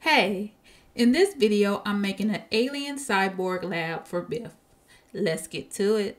Hey, in this video, I'm making an alien cyborg lab for Biff. Let's get to it.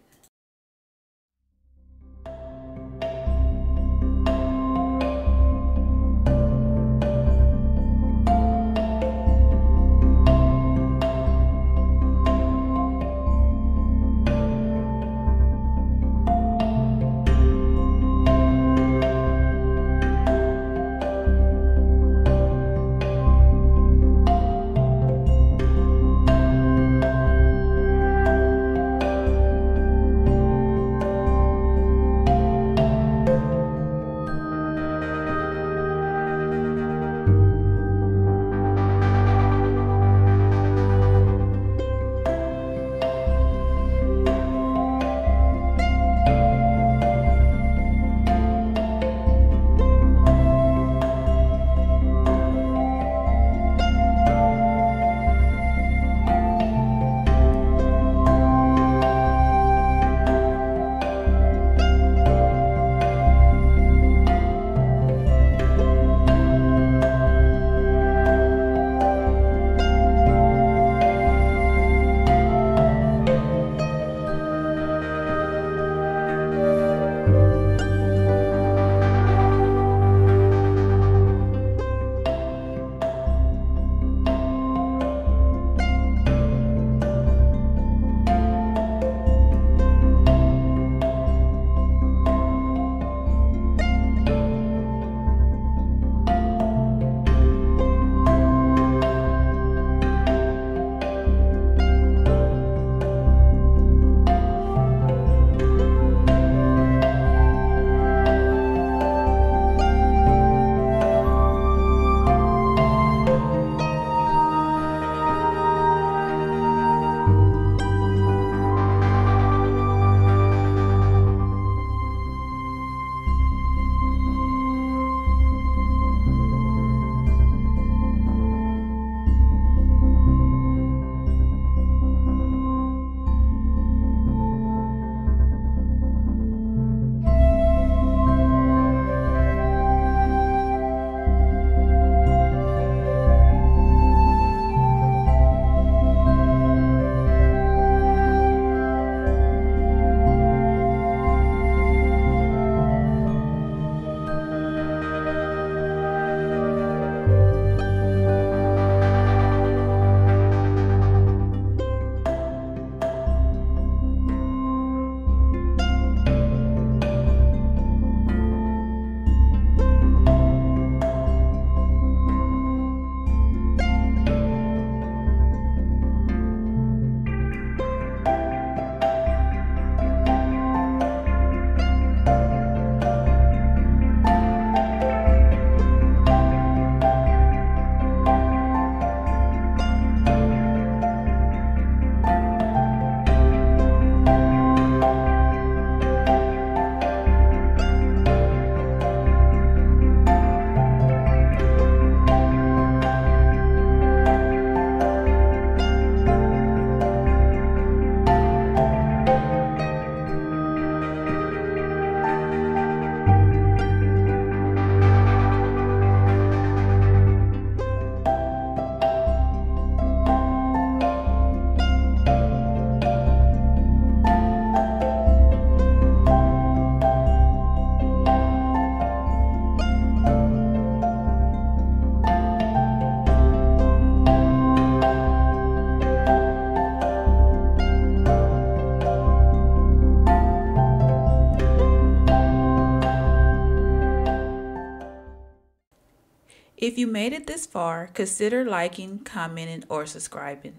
If you made it this far, consider liking, commenting, or subscribing.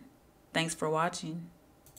Thanks for watching.